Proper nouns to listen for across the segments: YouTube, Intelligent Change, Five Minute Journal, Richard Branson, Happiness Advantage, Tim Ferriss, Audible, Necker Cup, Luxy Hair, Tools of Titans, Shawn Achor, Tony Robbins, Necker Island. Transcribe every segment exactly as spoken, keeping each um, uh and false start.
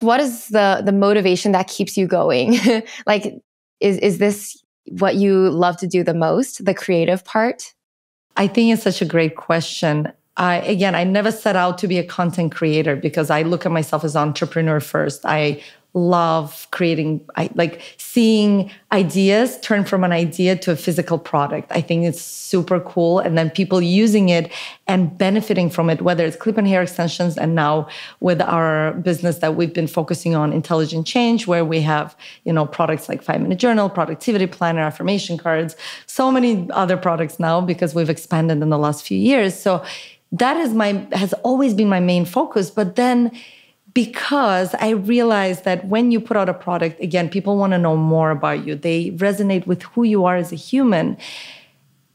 What is the the motivation that keeps you going? Like, is is this what you love to do the most, the creative part? I think it's such a great question. I, again, I never set out to be a content creator because I look at myself as an entrepreneur first. I love creating, I like seeing ideas turn from an idea to a physical product. I think it's super cool. And then people using it and benefiting from it, whether it's clip-in hair extensions and now with our business that we've been focusing on, Intelligent Change, where we have, you know, products like Five Minute Journal, Productivity Planner, Affirmation Cards, so many other products now because we've expanded in the last few years. So that is my, has always been my main focus. But then because I realized that when you put out a product, again, people want to know more about you. They resonate with who you are as a human.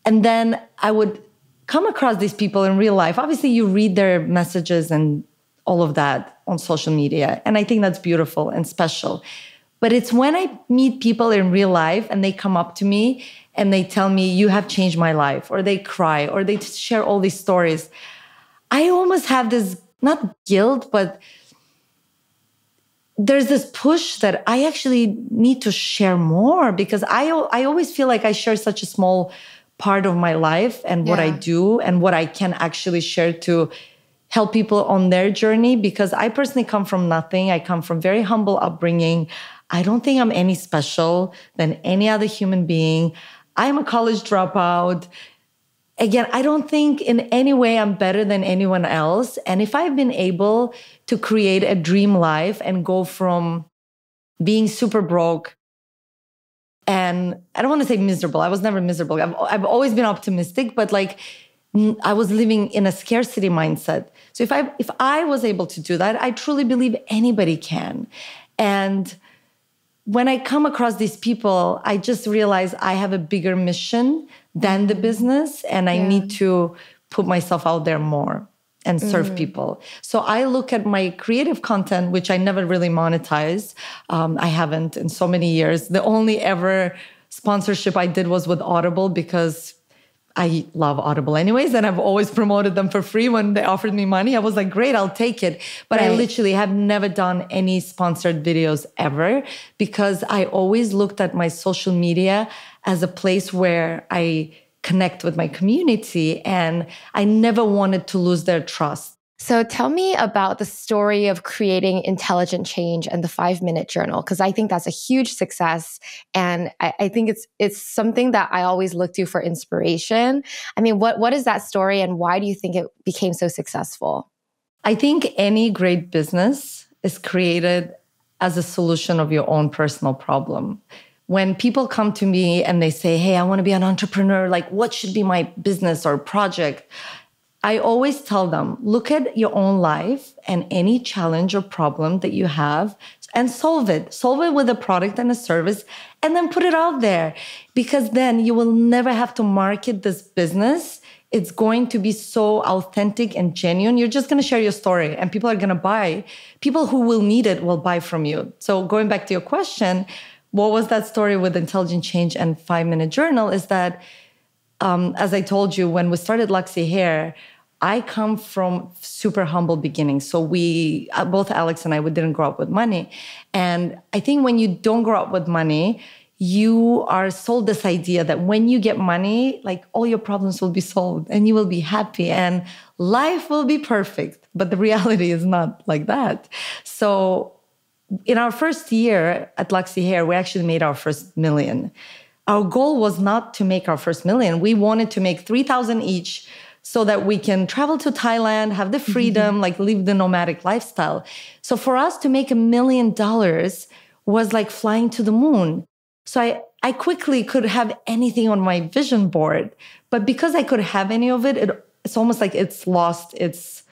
And then I would come across these people in real life. Obviously, you read their messages and all of that on social media. And I think that's beautiful and special. But it's when I meet people in real life and they come up to me and they tell me, you have changed my life, or they cry, or they share all these stories. I almost have this, not guilt, but there's this push that I actually need to share more because I, I always feel like I share such a small part of my life and what yeah. I do and what I can actually share to help people on their journey, because I personally come from nothing. I come from very humble upbringing. I don't think I'm any special than any other human being. I'm a college dropout. Again, I don't think in any way I'm better than anyone else. And if I've been able to create a dream life and go from being super broke and I don't want to say miserable. I was never miserable. I've, I've always been optimistic, but like I was living in a scarcity mindset. So if I, if I was able to do that, I truly believe anybody can. And when I come across these people, I just realize I have a bigger mission than the business, and I yeah. need to put myself out there more and serve mm. people. So I look at my creative content, which I never really monetized. Um, I haven't in so many years. The only ever sponsorship I did was with Audible because I love Audible anyways, and I've always promoted them for free when they offered me money. I was like, great, I'll take it. But right. I literally have never done any sponsored videos ever because I always looked at my social media as a place where I connect with my community, and I never wanted to lose their trust. So tell me about the story of creating Intelligent Change and the Five Minute Journal, because I think that's a huge success. And I, I think it's it's something that I always look to for inspiration. I mean, what what is that story and why do you think it became so successful? I think any great business is created as a solution of your own personal problem. When people come to me and they say, hey, I want to be an entrepreneur, like what should be my business or project? I always tell them, look at your own life and any challenge or problem that you have and solve it. Solve it with a product and a service and then put it out there, because then you will never have to market this business. It's going to be so authentic and genuine. You're just going to share your story and people are going to buy. People who will need it will buy from you. So going back to your question, what was that story with Intelligent Change and Five Minute Journal is that Um, as I told you, when we started Luxy Hair, I come from super humble beginnings. So we, both Alex and I, we didn't grow up with money. And I think when you don't grow up with money, you are sold this idea that when you get money, like all your problems will be solved and you will be happy and life will be perfect. But the reality is not like that. So in our first year at Luxy Hair, we actually made our first million. Our goal was not to make our first million. We wanted to make three thousand each so that we can travel to Thailand, have the freedom, mm-hmm. like live the nomadic lifestyle. So for us to make a million dollars was like flying to the moon. So I, I quickly could have anything on my vision board, but because I could have any of it, it it's almost like it's lost its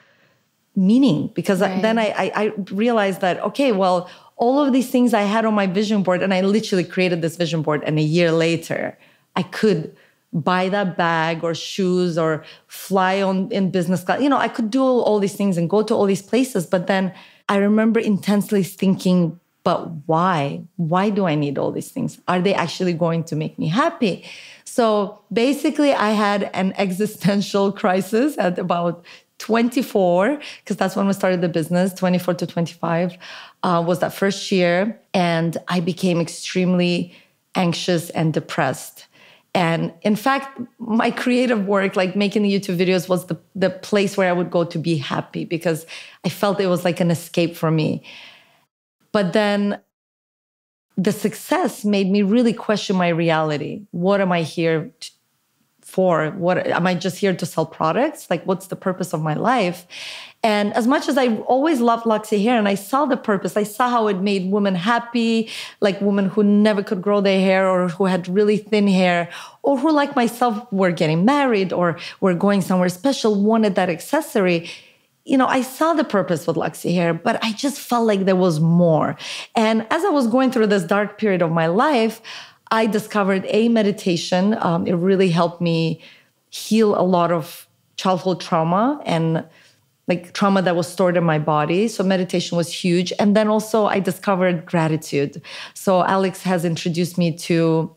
meaning, because right. then I, I, I realized that, okay, well, all of these things I had on my vision board, and I literally created this vision board, and a year later, I could buy that bag or shoes or fly on in business class. You know, I could do all these things and go to all these places. But then I remember intensely thinking, but why? Why do I need all these things? Are they actually going to make me happy? So basically, I had an existential crisis at about twenty-four, because that's when we started the business, twenty-four to twenty-five, uh, was that first year. And I became extremely anxious and depressed. And in fact, my creative work, like making the YouTube videos, was the, the place where I would go to be happy, because I felt it was like an escape for me. But then the success made me really question my reality. What am I here to for? What am I just here to sell products? Like, what's the purpose of my life? And as much as I always loved Luxy Hair and I saw the purpose, I saw how it made women happy, like women who never could grow their hair or who had really thin hair or who, like myself, were getting married or were going somewhere special, wanted that accessory. You know, I saw the purpose with Luxy Hair, but I just felt like there was more. And as I was going through this dark period of my life, I discovered a meditation. Um, it really helped me heal a lot of childhood trauma and like trauma that was stored in my body. So meditation was huge. And then also I discovered gratitude. So Alex has introduced me to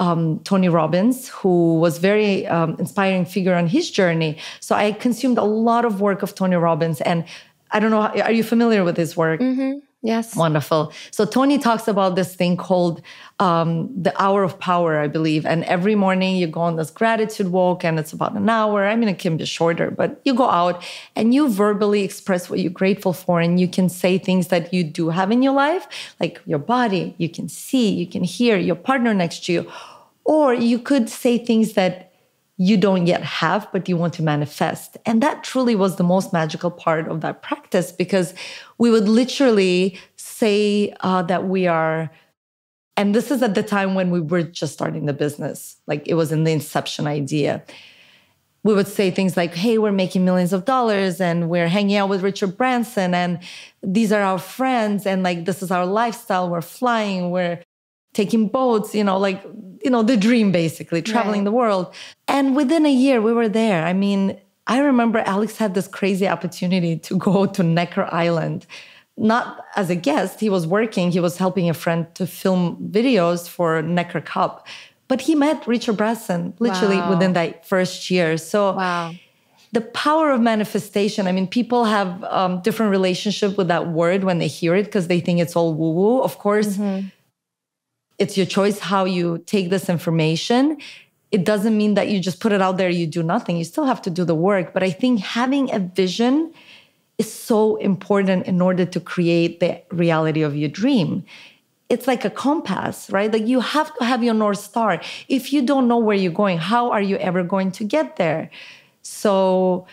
um, Tony Robbins, who was very um, inspiring figure on his journey. So I consumed a lot of work of Tony Robbins. And I don't know, are you familiar with his work? Mm-hmm. Yes. Wonderful. So Tony talks about this thing called um, the hour of power, I believe. And every morning you go on this gratitude walk and it's about an hour. I mean, it can be shorter, but you go out and you verbally express what you're grateful for. And you can say things that you do have in your life, like your body, you can see, you can hear, your partner next to you. Or you could say things that you don't yet have, but you want to manifest. And that truly was the most magical part of that practice, because we would literally say uh, that we are, and this is at the time when we were just starting the business, like it was in the inception idea. We would say things like, hey, we're making millions of dollars and we're hanging out with Richard Branson and these are our friends and like this is our lifestyle, we're flying, we're taking boats, you know, like, you know, the dream, basically, traveling right. the world. And within a year, we were there. I mean, I remember Alex had this crazy opportunity to go to Necker Island, not as a guest. He was working. He was helping a friend to film videos for Necker Cup. But he met Richard Branson literally wow. within that first year. So wow. the power of manifestation, I mean, people have um, different relationship with that word when they hear it because they think it's all woo-woo. Of course, mm-hmm. it's your choice how you take this information. It doesn't mean that you just put it out there, you do nothing. You still have to do the work. But I think having a vision is so important in order to create the reality of your dream. It's like a compass, right? Like you have to have your North Star. If you don't know where you're going, how are you ever going to get there? So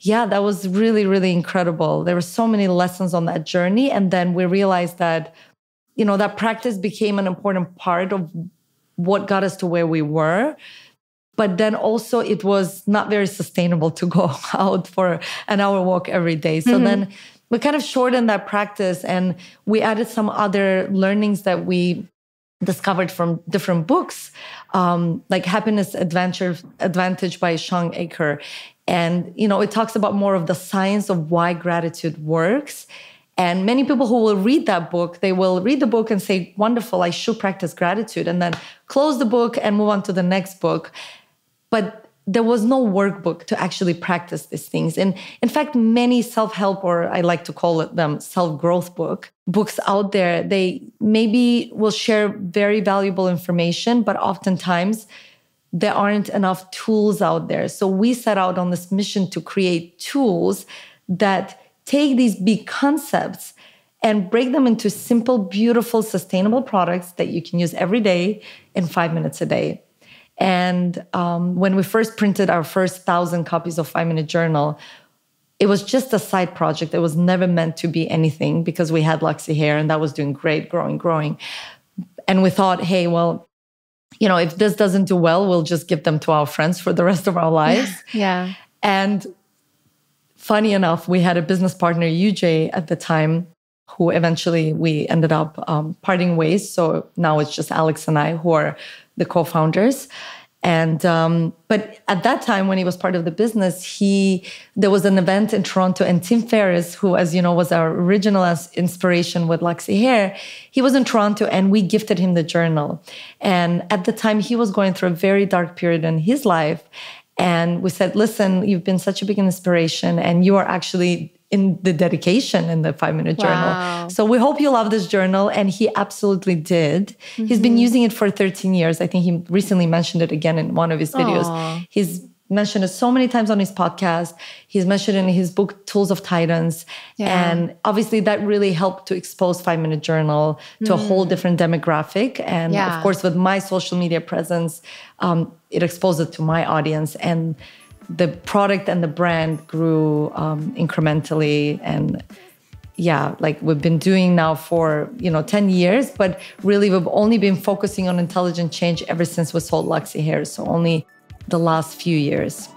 yeah, that was really, really incredible. There were so many lessons on that journey. And then we realized that you know, that practice became an important part of what got us to where we were. But then also it was not very sustainable to go out for an hour walk every day. So mm-hmm. then we kind of shortened that practice and we added some other learnings that we discovered from different books, um, like Happiness Advantage, Advantage by Shawn Achor. And, you know, it talks about more of the science of why gratitude works. And many people who will read that book, they will read the book and say, wonderful, I should practice gratitude, and then close the book and move on to the next book. But there was no workbook to actually practice these things. And in fact, many self-help, or I like to call it them self-growth book, books out there, they maybe will share very valuable information, but oftentimes there aren't enough tools out there. So we set out on this mission to create tools that take these big concepts and break them into simple, beautiful, sustainable products that you can use every day in five minutes a day. And um, when we first printed our first thousand copies of Five Minute Journal, it was just a side project. It was never meant to be anything because we had Luxy Hair and that was doing great, growing, growing. And we thought, hey, well, you know, if this doesn't do well, we'll just give them to our friends for the rest of our lives. Yeah. And funny enough, we had a business partner, U J, at the time, who eventually we ended up um, parting ways. So now it's just Alex and I who are the co-founders. And um, but at that time, when he was part of the business, he there was an event in Toronto, and Tim Ferriss, who, as you know, was our original inspiration with Luxy Hair, he was in Toronto, and we gifted him the journal. And at the time, he was going through a very dark period in his life. And we said, listen, you've been such a big inspiration and you are actually in the dedication in the Five Minute wow. Journal. So we hope you love this journal. And he absolutely did. Mm-hmm. He's been using it for thirteen years. I think he recently mentioned it again in one of his videos. Aww. He's mentioned it so many times on his podcast. He's mentioned it in his book, Tools of Titans. Yeah. And obviously that really helped to expose Five Minute Journal to mm. a whole different demographic. And yeah. of course, with my social media presence, um, it exposed it to my audience. And the product and the brand grew um, incrementally. And yeah, like we've been doing now for, you know, ten years, but really we've only been focusing on intelligent change ever since we sold Luxy Hair. So only the last few years.